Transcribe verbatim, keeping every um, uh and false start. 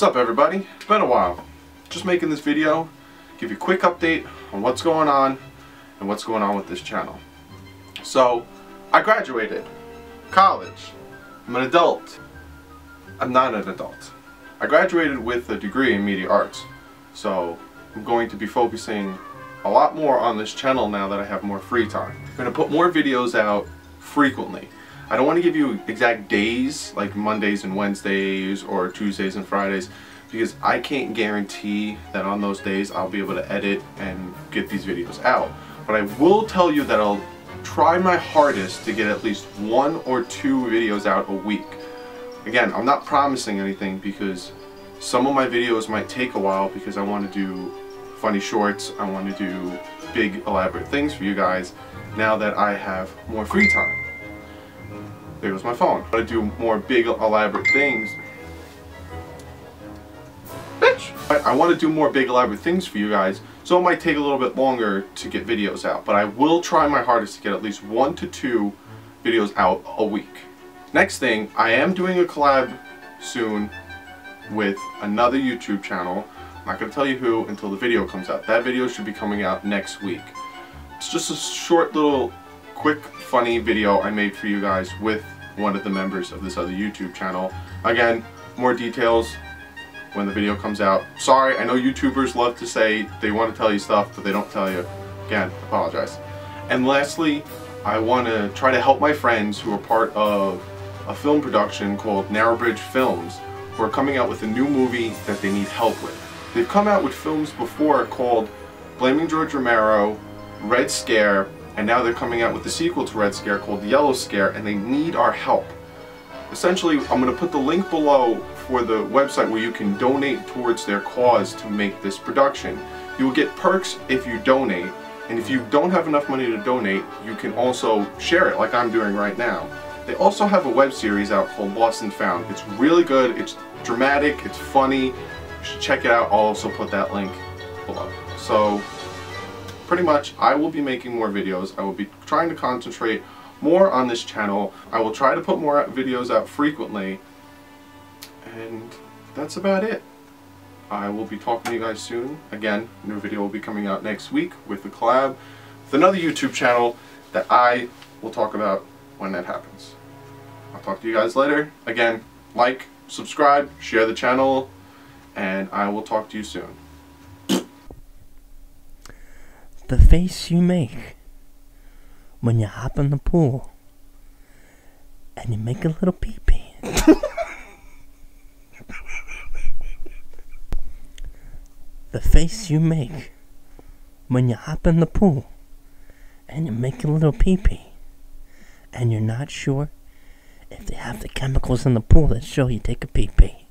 What's up, everybody? It's been a while. Just making this video, give you a quick update on what's going on and what's going on with this channel. So, I graduated college. I'm an adult. I'm not an adult. I graduated with a degree in media arts, so I'm going to be focusing a lot more on this channel now that I have more free time. I'm going to put more videos out frequently. I don't want to give you exact days, like Mondays and Wednesdays or Tuesdays and Fridays, because I can't guarantee that on those days I'll be able to edit and get these videos out. But I will tell you that I'll try my hardest to get at least one or two videos out a week. Again, I'm not promising anything because some of my videos might take a while because I want to do funny shorts, I want to do big elaborate things for you guys now that I have more free time. There goes my phone. I do more big, elaborate things. Bitch! I, I want to do more big, elaborate things for you guys, so it might take a little bit longer to get videos out, but I will try my hardest to get at least one to two videos out a week. Next thing, I am doing a collab soon with another YouTube channel. I'm not going to tell you who until the video comes out. That video should be coming out next week. It's just a short little quick funny video I made for you guys with one of the members of this other YouTube channel. Again, more details when the video comes out. Sorry, I know YouTubers love to say they want to tell you stuff, but they don't tell you. Again, apologize. And lastly, I want to try to help my friends who are part of a film production called Narrowbridge Films, who are coming out with a new movie that they need help with. They've come out with films before called Blaming George Romero, Red Scare, and now they're coming out with the sequel to Red Scare called Yellow Scare, and they need our help. Essentially, I'm going to put the link below for the website where you can donate towards their cause to make this production. You will get perks if you donate, and if you don't have enough money to donate, you can also share it like I'm doing right now. They also have a web series out called Lost and Found. It's really good, it's dramatic, it's funny. You should check it out. I'll also put that link below. So, pretty much, I will be making more videos. I will be trying to concentrate more on this channel. I will try to put more videos out frequently. And that's about it. I will be talking to you guys soon. Again, a new video will be coming out next week with a collab with another YouTube channel that I will talk about when that happens. I'll talk to you guys later. Again, like, subscribe, share the channel, and I will talk to you soon. The face you make when you hop in the pool and you make a little pee-pee. The face you make when you hop in the pool and you make a little pee-pee and you're not sure if they have the chemicals in the pool that show you take a pee-pee.